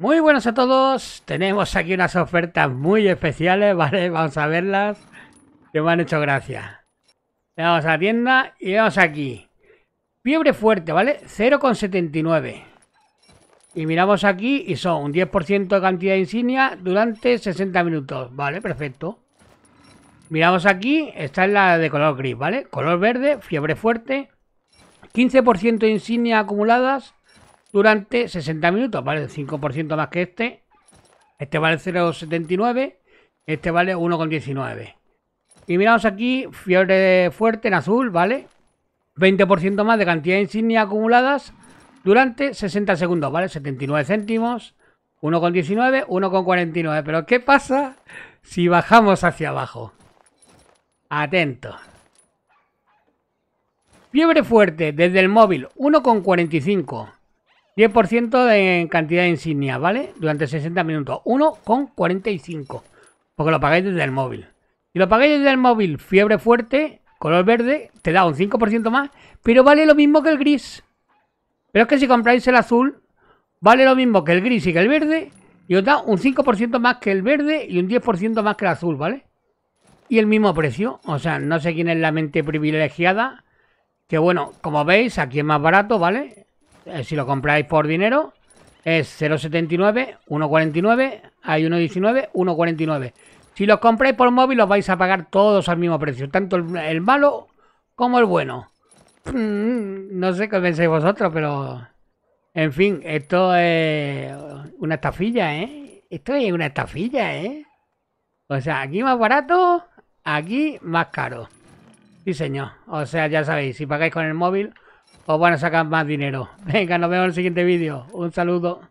Muy buenas a todos, tenemos aquí unas ofertas muy especiales, ¿vale? Vamos a verlas, que me han hecho gracia. Le damos a la tienda y vamos aquí. Fiebre fuerte, ¿vale? 0,79. Y miramos aquí y son un 10% de cantidad de insignia durante 60 minutos, ¿vale? Perfecto. Miramos aquí, esta es la de color gris, ¿vale? Color verde, fiebre fuerte, 15% de insignia acumuladas durante 60 minutos, vale, 5% más que este. Este vale 0,79, este vale 1,19. Y miramos aquí, fiebre fuerte en azul, vale, 20% más de cantidad de insignias acumuladas durante 60 segundos, vale, 79 céntimos, 1,19, 1,49. Pero ¿qué pasa si bajamos hacia abajo? Atento. Fiebre fuerte desde el móvil, 1,45. 10% de cantidad de insignia, ¿vale? Durante 60 minutos. 1,45. Porque lo pagáis desde el móvil. Si lo pagáis desde el móvil, fiebre fuerte, color verde, te da un 5% más, pero vale lo mismo que el gris. Pero es que si compráis el azul, vale lo mismo que el gris y que el verde, y os da un 5% más que el verde y un 10% más que el azul, ¿vale? Y el mismo precio. O sea, no sé quién es la mente privilegiada. Que bueno, como veis, aquí es más barato, ¿vale? Si lo compráis por dinero es 0,79, 1,49, hay 1,19, 1,49. Si los compráis por móvil los vais a pagar todos al mismo precio, tanto el malo como el bueno. No sé qué pensáis vosotros, pero en fin, esto es una estafilla, ¿eh? Esto es una estafilla, ¿eh? O sea, aquí más barato, aquí más caro. Sí, señor. O sea, ya sabéis, si pagáis con el móvil os van a sacar más dinero. Venga, nos vemos en el siguiente vídeo. Un saludo.